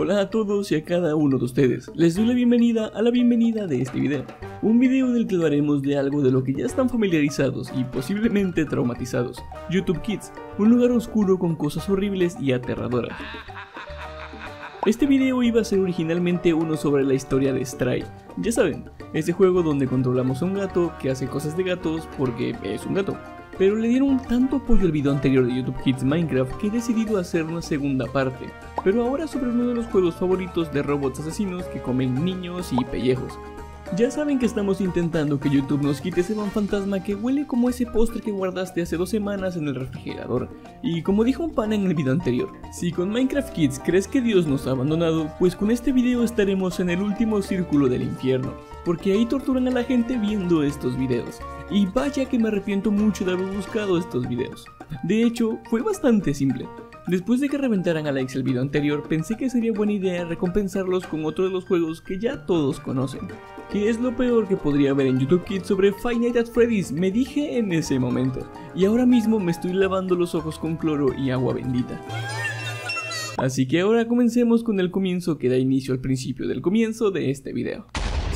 Hola a todos y a cada uno de ustedes, les doy la bienvenida a la bienvenida de este video. Un video del que hablaremos de algo de lo que ya están familiarizados y posiblemente traumatizados: YouTube Kids, un lugar oscuro con cosas horribles y aterradoras. Este video iba a ser originalmente uno sobre la historia de Stray. Ya saben, ese juego donde controlamos a un gato que hace cosas de gatos porque es un gato. Pero le dieron tanto apoyo al video anterior de YouTube Kids Minecraft que he decidido hacer una segunda parte, pero ahora sobre uno de los juegos favoritos de robots asesinos que comen niños y pellejos. Ya saben que estamos intentando que YouTube nos quite ese man fantasma que huele como ese postre que guardaste hace 2 semanas en el refrigerador. Y como dijo un pana en el video anterior, si con Minecraft Kids crees que Dios nos ha abandonado, pues con este video estaremos en el último círculo del infierno, porque ahí torturan a la gente viendo estos videos. Y vaya que me arrepiento mucho de haber buscado estos videos. De hecho, fue bastante simple. Después de que reventaran a likes el video anterior, pensé que sería buena idea recompensarlos con otro de los juegos que ya todos conocen, que es lo peor que podría haber en YouTube Kids sobre Five Nights at Freddy's, me dije en ese momento, y ahora mismo me estoy lavando los ojos con cloro y agua bendita. Así que ahora comencemos con el comienzo que da inicio al principio del comienzo de este video.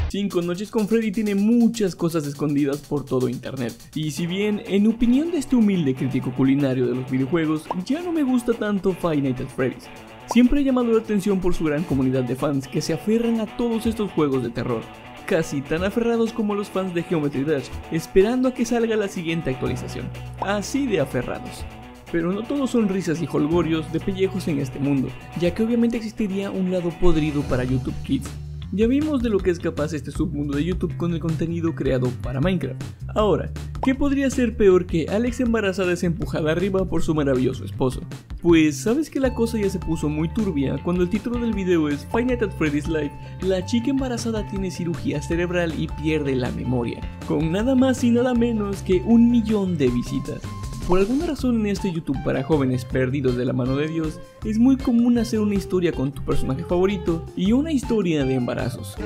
5 Noches con Freddy tiene muchas cosas escondidas por todo internet, y si bien, en opinión de este humilde crítico culinario de los videojuegos, ya no me gusta tanto Five Nights at Freddy's. Siempre he llamado la atención por su gran comunidad de fans que se aferran a todos estos juegos de terror, casi tan aferrados como los fans de Geometry Dash, esperando a que salga la siguiente actualización, así de aferrados. Pero no todos son risas y jolgorios de pellejos en este mundo, ya que obviamente existiría un lado podrido para YouTube Kids. Ya vimos de lo que es capaz este submundo de YouTube con el contenido creado para Minecraft. Ahora, ¿qué podría ser peor que Alex embarazada es empujada arriba por su maravilloso esposo? Pues sabes que la cosa ya se puso muy turbia cuando el título del video es Five Nights at Freddy's Live, la chica embarazada tiene cirugía cerebral y pierde la memoria, con nada más y nada menos que 1 millón de visitas. Por alguna razón en este YouTube para jóvenes perdidos de la mano de Dios, es muy común hacer una historia con tu personaje favorito y una historia de embarazos.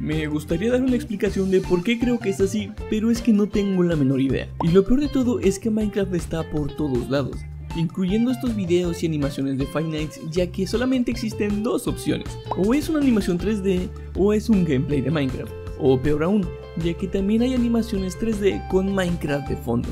Me gustaría dar una explicación de por qué creo que es así, pero es que no tengo la menor idea. Y lo peor de todo es que Minecraft está por todos lados, incluyendo estos videos y animaciones de Five Nights, ya que solamente existen 2 opciones, o es una animación 3D o es un gameplay de Minecraft, o peor aún, ya que también hay animaciones 3D con Minecraft de fondo.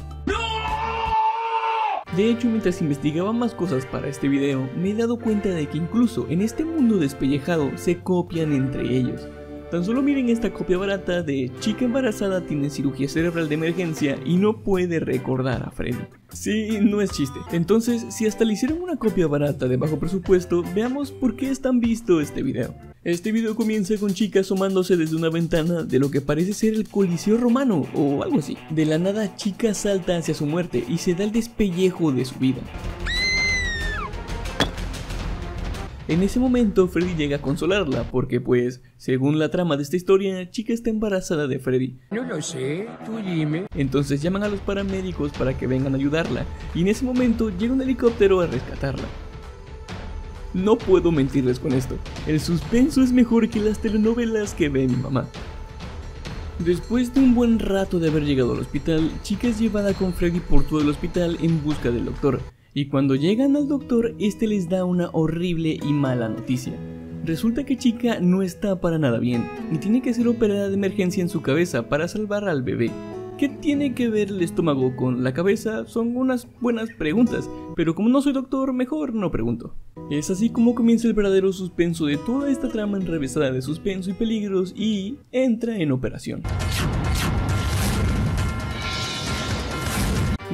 De hecho, mientras investigaba más cosas para este video, me he dado cuenta de que incluso en este mundo despellejado se copian entre ellos. Tan solo miren esta copia barata de chica embarazada tiene cirugía cerebral de emergencia y no puede recordar a Freddy. Sí, no es chiste. Entonces, si hasta le hicieron una copia barata de bajo presupuesto, veamos por qué es tan visto este video. Este video comienza con chica asomándose desde una ventana de lo que parece ser el Coliseo Romano o algo así. De la nada, chica salta hacia su muerte y se da el despellejo de su vida. En ese momento, Freddy llega a consolarla porque, pues, según la trama de esta historia, chica está embarazada de Freddy. No lo sé, tú dime. Entonces llaman a los paramédicos para que vengan a ayudarla y en ese momento llega un helicóptero a rescatarla. No puedo mentirles con esto, el suspenso es mejor que las telenovelas que ve mi mamá. Después de un buen rato de haber llegado al hospital, chica es llevada con Freddy por todo el hospital en busca del doctor. Y cuando llegan al doctor, este les da una horrible y mala noticia. Resulta que chica no está para nada bien y tiene que ser operada de emergencia en su cabeza para salvar al bebé. ¿Qué tiene que ver el estómago con la cabeza? Son unas buenas preguntas, pero como no soy doctor, mejor no pregunto. Es así como comienza el verdadero suspenso de toda esta trama enrevesada de suspenso y peligros y entra en operación.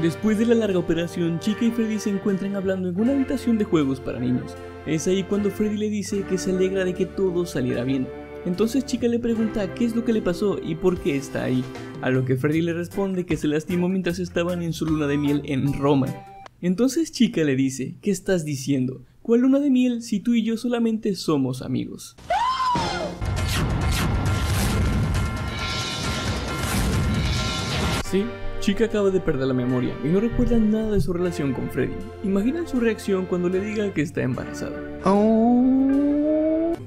Después de la larga operación, chica y Freddy se encuentran hablando en una habitación de juegos para niños. Es ahí cuando Freddy le dice que se alegra de que todo saliera bien. Entonces chica le pregunta qué es lo que le pasó y por qué está ahí, a lo que Freddy le responde que se lastimó mientras estaban en su luna de miel en Roma. Entonces chica le dice, ¿qué estás diciendo? ¿Cuál luna de miel si tú y yo solamente somos amigos? Sí, chica acaba de perder la memoria y no recuerda nada de su relación con Freddy. Imaginan su reacción cuando le diga que está embarazada.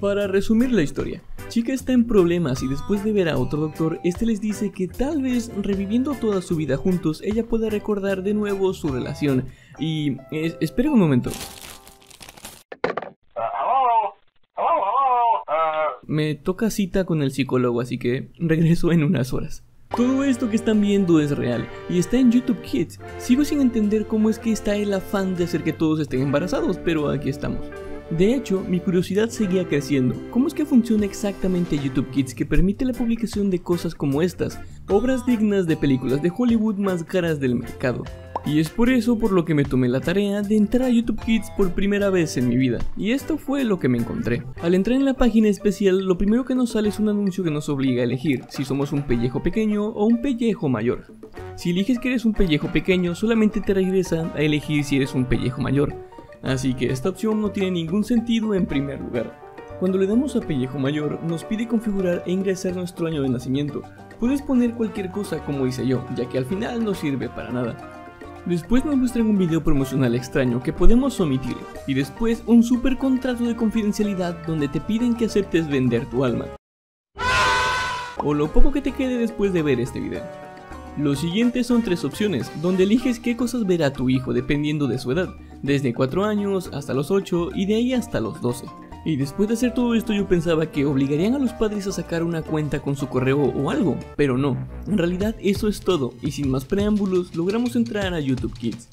Para resumir la historia, chica está en problemas y después de ver a otro doctor, este les dice que tal vez reviviendo toda su vida juntos, ella pueda recordar de nuevo su relación. Y esperen un momento, me toca cita con el psicólogo, así que regreso en unas horas. Todo esto que están viendo es real y está en YouTube Kids. Sigo sin entender cómo es que está el afán de hacer que todos estén embarazados, pero aquí estamos. De hecho, mi curiosidad seguía creciendo. ¿Cómo es que funciona exactamente YouTube Kids, que permite la publicación de cosas como estas? Obras dignas de películas de Hollywood más caras del mercado. Y es por eso por lo que me tomé la tarea de entrar a YouTube Kids por primera vez en mi vida. Y esto fue lo que me encontré. Al entrar en la página especial, lo primero que nos sale es un anuncio que nos obliga a elegir si somos un pellejo pequeño o un pellejo mayor. Si eliges que eres un pellejo pequeño, solamente te regresa a elegir si eres un pellejo mayor. Así que esta opción no tiene ningún sentido en primer lugar. Cuando le damos a pellejo mayor, nos pide configurar e ingresar nuestro año de nacimiento. Puedes poner cualquier cosa como hice yo, ya que al final no sirve para nada. Después nos muestran un video promocional extraño que podemos omitir, y después un super contrato de confidencialidad donde te piden que aceptes vender tu alma, o lo poco que te quede después de ver este video. Los siguientes son tres opciones, donde eliges qué cosas verá tu hijo dependiendo de su edad, desde 4 años hasta los 8 y de ahí hasta los 12. Y después de hacer todo esto yo pensaba que obligarían a los padres a sacar una cuenta con su correo o algo, pero no, en realidad eso es todo, y sin más preámbulos logramos entrar a YouTube Kids.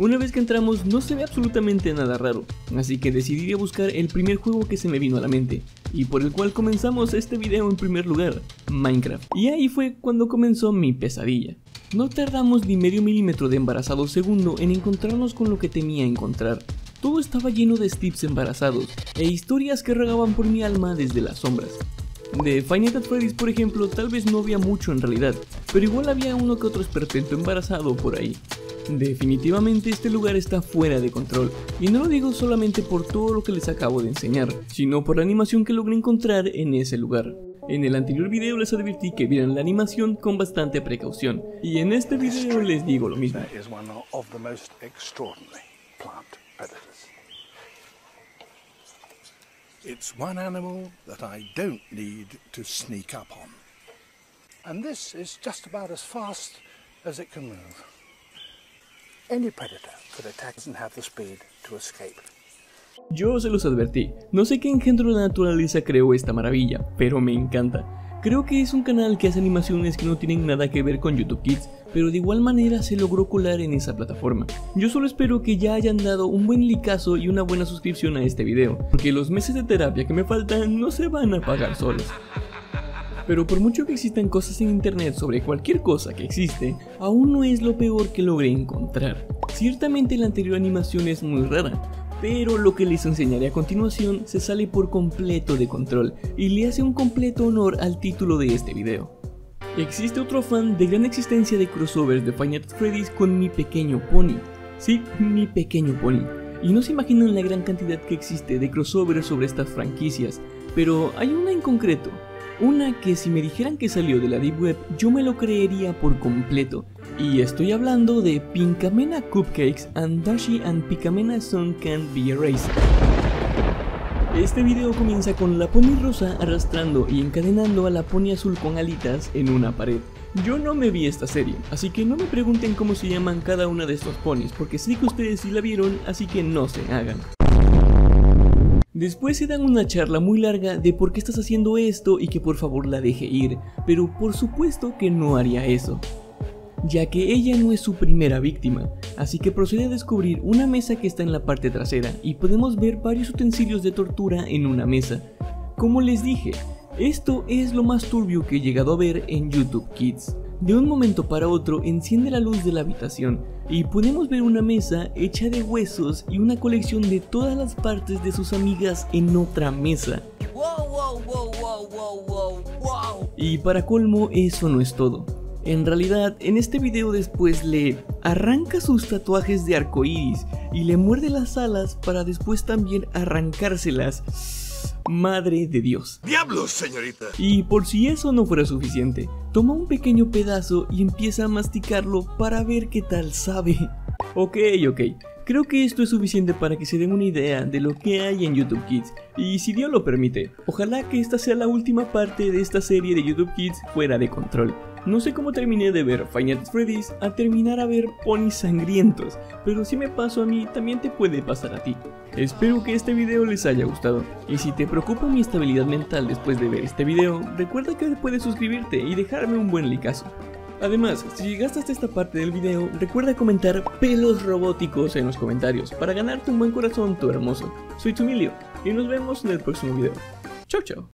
Una vez que entramos no se ve absolutamente nada raro, así que decidí buscar el primer juego que se me vino a la mente, y por el cual comenzamos este video en primer lugar, Minecraft. Y ahí fue cuando comenzó mi pesadilla. No tardamos ni medio milímetro de embarazado segundo en encontrarnos con lo que temía encontrar. Todo estaba lleno de Steves embarazados e historias que rogaban por mi alma desde las sombras. De Five Nights at Freddy's, por ejemplo, tal vez no había mucho en realidad, pero igual había uno que otro esperpento embarazado por ahí. Definitivamente este lugar está fuera de control, y no lo digo solamente por todo lo que les acabo de enseñar, sino por la animación que logré encontrar en ese lugar. En el anterior video les advertí que vieran la animación con bastante precaución, y en este video les digo lo mismo. It's one animal that I don't need to sneak up on. And this is just about as fast as it can move. Any predator could attack and have the speed to escape. Yo se los advertí, no sé qué engendro de la naturaleza creó esta maravilla, pero me encanta. Creo que es un canal que hace animaciones que no tienen nada que ver con YouTube Kids, pero de igual manera se logró colar en esa plataforma. Yo solo espero que ya hayan dado un buen likeazo y una buena suscripción a este video, porque los meses de terapia que me faltan no se van a pagar solos. Pero por mucho que existan cosas en internet sobre cualquier cosa que existe, aún no es lo peor que logré encontrar. Ciertamente la anterior animación es muy rara, pero lo que les enseñaré a continuación se sale por completo de control y le hace un completo honor al título de este video. Existe otro afán de gran existencia de crossovers de Five Nights at Freddy's con Mi Pequeño Pony. Sí, Mi Pequeño Pony. Y no se imaginan la gran cantidad que existe de crossovers sobre estas franquicias, pero hay una en concreto. Una que si me dijeran que salió de la Deep Web yo me lo creería por completo. Y estoy hablando de Pinkamena Cupcakes and Dashi and Pinkamena Sun Can't Be Erased. Este video comienza con la pony rosa arrastrando y encadenando a la pony azul con alitas en una pared. Yo no me vi esta serie, así que no me pregunten cómo se llaman cada una de estos ponies, porque sé que ustedes sí la vieron, así que no se hagan. Después se dan una charla muy larga de por qué estás haciendo esto y que por favor la deje ir, pero por supuesto que no haría eso, ya que ella no es su primera víctima, así que procede a descubrir una mesa que está en la parte trasera y podemos ver varios utensilios de tortura en una mesa. Como les dije, esto es lo más turbio que he llegado a ver en YouTube Kids. De un momento para otro enciende la luz de la habitación y podemos ver una mesa hecha de huesos y una colección de todas las partes de sus amigas en otra mesa. Y para colmo, eso no es todo. En realidad, en este video después le arranca sus tatuajes de arcoíris y le muerde las alas para después también arrancárselas. Madre de Dios. ¡Diablos, señorita! Y por si eso no fuera suficiente, toma un pequeño pedazo y empieza a masticarlo para ver qué tal sabe. Ok. Creo que esto es suficiente para que se den una idea de lo que hay en YouTube Kids, y si Dios lo permite, ojalá que esta sea la última parte de esta serie de YouTube Kids fuera de control. No sé cómo terminé de ver Five Nights at Freddy's a terminar a ver ponis sangrientos, pero si me pasó a mí, también te puede pasar a ti. Espero que este video les haya gustado, y si te preocupa mi estabilidad mental después de ver este video, recuerda que puedes suscribirte y dejarme un buen likeazo. Además, si llegaste hasta esta parte del video, recuerda comentar pelos robóticos en los comentarios para ganarte un buen corazón, tu hermoso. Soy TwoMilio, y nos vemos en el próximo video. Chau chau.